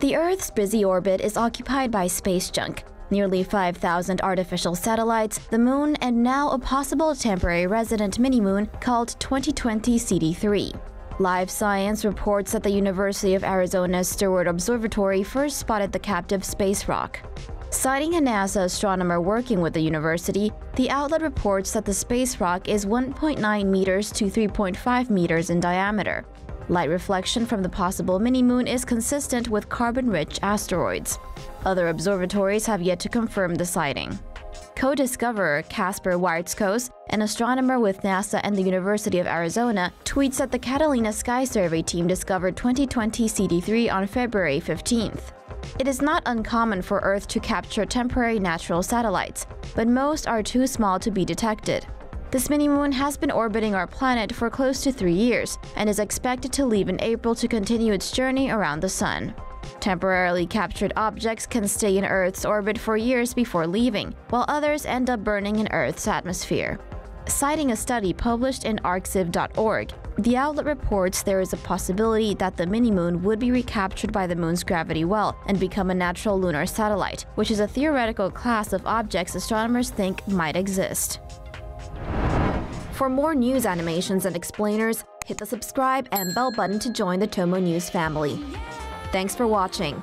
The Earth's busy orbit is occupied by space junk, nearly 5,000 artificial satellites, the moon, and now a possible temporary resident mini-moon called 2020 CD3. LiveScience reports that the University of Arizona's Steward Observatory first spotted the captive space rock. Citing a NASA astronomer working with the university, the outlet reports that the space rock is 1.9 meters to 3.5 meters in diameter. Light reflection from the possible mini-moon is consistent with carbon-rich asteroids. Other observatories have yet to confirm the sighting. Co-discoverer Kacper Wierzchos, an astronomer with NASA and the University of Arizona, tweets that the Catalina Sky Survey team discovered 2020 CD3 on February 15th. It is not uncommon for Earth to capture temporary natural satellites, but most are too small to be detected. This mini-moon has been orbiting our planet for close to 3 years and is expected to leave in April to continue its journey around the Sun. Temporarily captured objects can stay in Earth's orbit for years before leaving, while others end up burning in Earth's atmosphere. Citing a study published in arXiv.org, the outlet reports there is a possibility that the mini-moon would be recaptured by the moon's gravity well and become a natural lunar satellite, which is a theoretical class of objects astronomers think might exist. For more news animations and explainers, hit the subscribe and bell button to join the Tomo News family. Thanks for watching.